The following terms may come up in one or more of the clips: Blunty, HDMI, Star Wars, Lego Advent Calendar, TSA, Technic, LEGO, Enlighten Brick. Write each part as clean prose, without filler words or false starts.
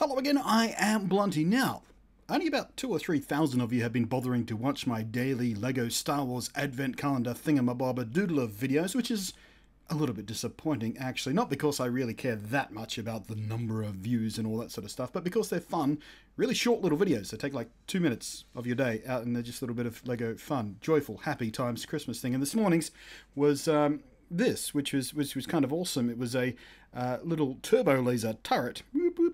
Hello again, I am Blunty. Now, only about 2,000 or 3,000 of you have been bothering to watch my daily LEGO Star Wars Advent Calendar Thingamabob Doodler videos, which is a little bit disappointing actually. Not because I really care that much about the number of views and all that sort of stuff, but because they're fun, really short little videos. They take like 2 minutes of your day out and they're just a little bit of LEGO fun, joyful, happy times, Christmas thing. And this morning's was this, which was kind of awesome. It was a little turbo laser turret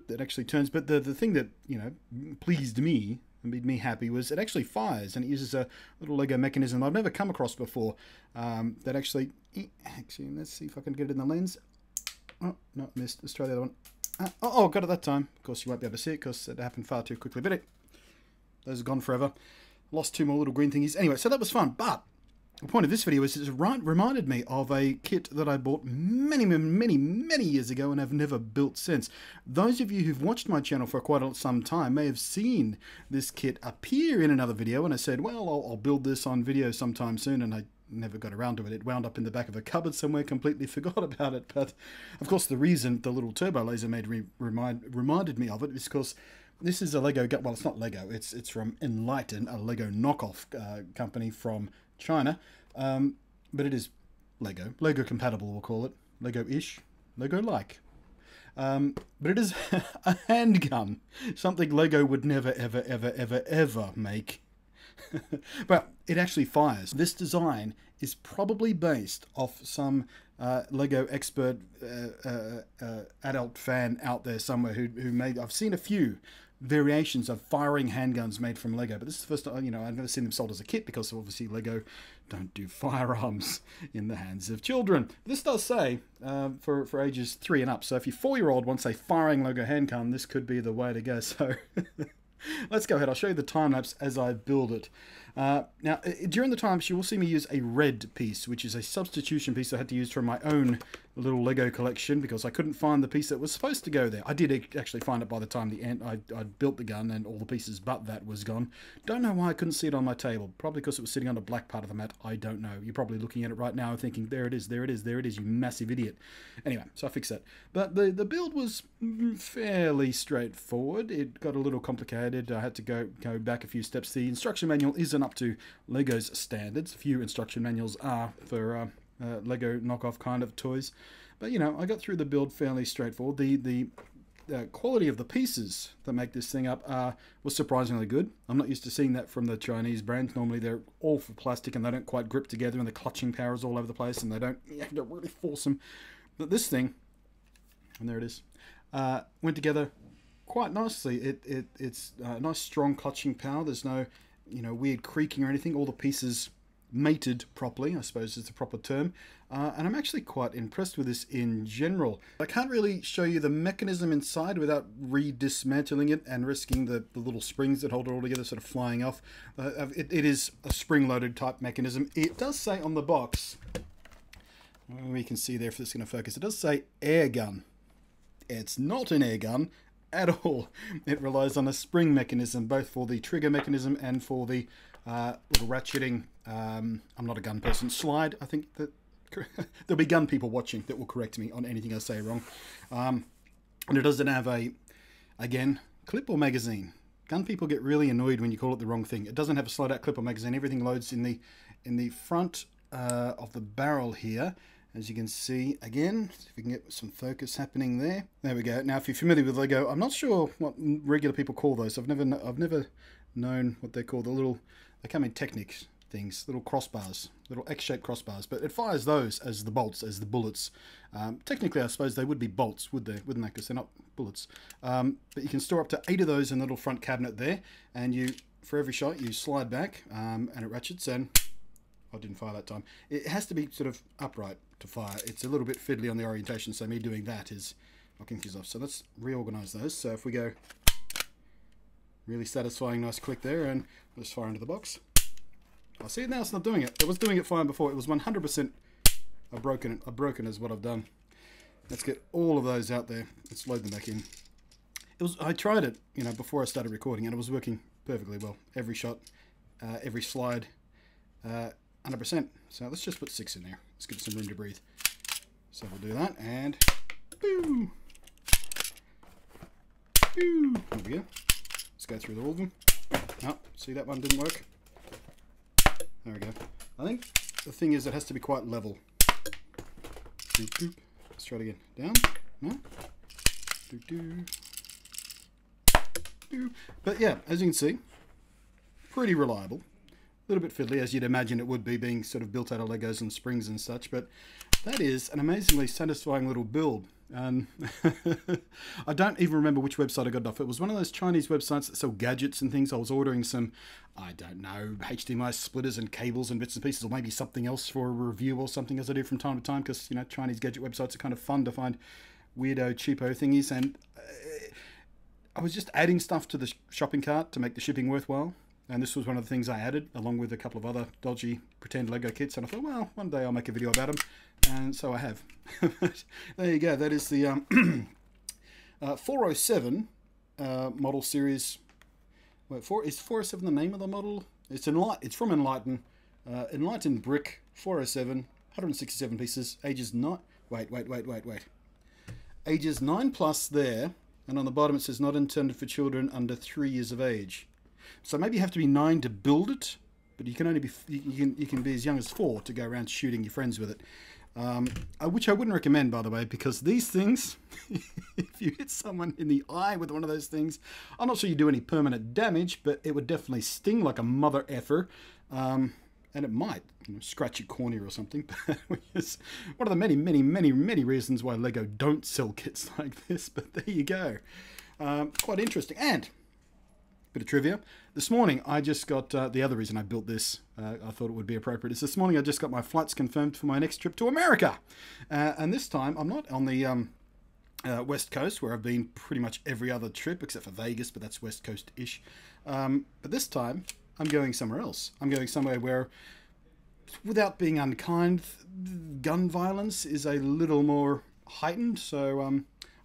that actually turns. But the thing that, you know, pleased me and made me happy was it actually fires, and it uses a little LEGO mechanism I've never come across before. That actually, let's see if I can get it in the lens. Oh, not missed. Let's try the other one. Oh, got it that time. Of course, you won't be able to see it because it happened far too quickly. But those are gone forever. Lost two more little green thingies. Anyway, so that was fun. But the point of this video is it reminded me of a kit that I bought many years ago and have never built since. Those of you who've watched my channel for quite some time may have seen this kit appear in another video, and I said, well, I'll build this on video sometime soon, and I never got around to it. It wound up in the back of a cupboard somewhere, completely forgot about it. But of course the reason the little turbo laser made reminded me of it is because this is a LEGO, well, it's not LEGO, it's from Enlighten, a LEGO knockoff company from China, but it is LEGO compatible, we'll call it, LEGO-ish, LEGO-like. But it is a handgun, something LEGO would never, ever make. But it actually fires. This design is probably based off some LEGO expert adult fan out there somewhere who made, I've seen a few variations of firing handguns made from LEGO, but this is the first time, you know, I've never seen them sold as a kit because obviously LEGO don't do firearms in the hands of children. This does say for ages 3 and up, so if your 4-year-old wants a firing LEGO handgun, this could be the way to go. So let's go ahead. I'll show you the time-lapse as I build it. Now, during the time-lapse, you will see me use a red piece, which is a substitution piece I had to use from my own little LEGO collection because I couldn't find the piece that was supposed to go there. I did actually find it by the time I'd built the gun and all the pieces but that was gone. Don't know why I couldn't see it on my table. Probably because it was sitting on a black part of the mat. I don't know. You're probably looking at it right now and thinking, there it is, there it is, there it is, you massive idiot. Anyway, so I fixed that. But the build was fairly straightforward. It got a little complicated. I had to go back a few steps. The instruction manual isn't up to LEGO's standards. Few instruction manuals are for LEGO knockoff kind of toys. But, you know, I got through the build fairly straightforward. The quality of the pieces that make this thing up was surprisingly good. I'm not used to seeing that from the Chinese brands. Normally they're all for plastic and they don't quite grip together and the clutching power is all over the place and they don't, you have to really force them. But this thing, and there it is, went together quite nicely. It's a nice strong clutching power. There's no, you know, weird creaking or anything. All the pieces mated properly, I suppose is the proper term. And I'm actually quite impressed with this in general. I can't really show you the mechanism inside without re-dismantling it and risking the little springs that hold it all together sort of flying off. It is a spring-loaded type mechanism. It does say on the box, we can see there if it's going to focus, it does say air gun. It's not an air gun at all. It relies on a spring mechanism, both for the trigger mechanism and for the little ratcheting, I'm not a gun person, slide. I think that there'll be gun people watching that will correct me on anything I say wrong. And it doesn't have a, again, clip or magazine. Gun people get really annoyed when you call it the wrong thing. It doesn't have a slide out clip or magazine. Everything loads in the front of the barrel here. As you can see, again, if we can get some focus happening there. There we go. Now, if you're familiar with LEGO, I'm not sure what regular people call those. I've never known what they call the little, they come in Technic things, little crossbars, little X-shaped crossbars. But it fires those as the bolts, as the bullets. Technically, I suppose they would be bolts, would they? Wouldn't they? Because they're not bullets. But you can store up to 8 of those in the little front cabinet there. And you, for every shot, you slide back and it ratchets and... I didn't fire that time. It has to be sort of upright to fire. It's a little bit fiddly on the orientation, so me doing that is knocking things off. So let's reorganize those. So if we go, really satisfying, nice click there, and let's fire into the box. I see it now, it's not doing it. It was doing it fine before. It was 100%. I've broken is what I've done. Let's get all of those out there. Let's load them back in. It was, I tried it, you know, before I started recording, and it was working perfectly well. Every shot, every slide, 100%. So let's just put 6 in there. Let's give it some room to breathe. So we'll do that and boom. Woo! There we go. Let's go through all of them. Oh, see, that one didn't work. There we go. I think the thing is it has to be quite level. Doop, doop. Let's try it again. Down. No. Doop, doop. Doop. But yeah, as you can see, pretty reliable. A little bit fiddly, as you'd imagine it would be, being sort of built out of Legos and springs and such, but that is an amazingly satisfying little build. I don't even remember which website I got it off. It was one of those Chinese websites that sell gadgets and things. I was ordering some, I don't know, HDMI splitters and cables and bits and pieces, or maybe something else for a review or something, as I do from time to time, because, you know, Chinese gadget websites are kind of fun to find weirdo, cheapo thingies, and I was just adding stuff to the shopping cart to make the shipping worthwhile. And this was one of the things I added, along with a couple of other dodgy pretend Lego kits. And I thought, well, one day I'll make a video about them. And so I have. There you go. That is the 407 model series. Wait, is 407 the name of the model? It's from Enlighten. Enlighten Brick 407, 167 pieces, ages 9. Wait. Ages 9 plus there. And on the bottom it says, not intended for children under 3 years of age. So maybe you have to be 9 to build it, but you can only be you can be as young as 4 to go around shooting your friends with it, which I wouldn't recommend, by the way, because these things, if you hit someone in the eye with one of those things, I'm not sure you do any permanent damage, but it would definitely sting like a mother effer, and it might scratch your cornea or something. Which is one of the many reasons why Lego don't sell kits like this. But there you go, quite interesting. And bit of trivia. This morning I just got, the other reason I built this, I thought it would be appropriate, is this morning I just got my flights confirmed for my next trip to America. And this time I'm not on the West Coast, where I've been pretty much every other trip except for Vegas, but that's West Coast-ish. But this time I'm going somewhere else. I'm going somewhere where, without being unkind, gun violence is a little more heightened. So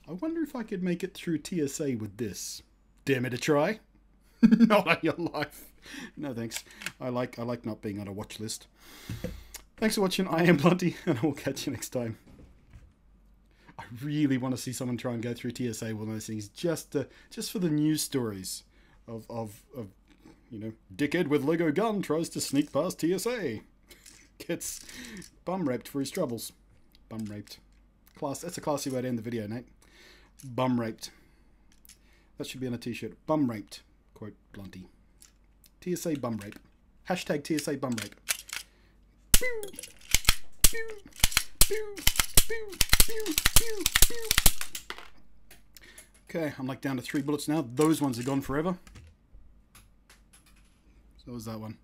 I wonder if I could make it through TSA with this. Dare me to try. Not on your life. No thanks. I like not being on a watch list. Thanks for watching. I am Blunty, and I will catch you next time. I really want to see someone try and go through TSA with one of those things, just for the news stories of you know, dickhead with Lego gun tries to sneak past TSA, gets bum raped for his troubles. Bum raped. Class. That's a classy way to end the video, Nate. Bum raped. That should be on a t-shirt. Bum raped. Quote Blunty. TSA bum rape. Hashtag TSA bum rape. Pew, pew, pew, pew, pew, pew, pew. Okay, I'm like down to 3 bullets now. Those ones are gone forever. So was that one.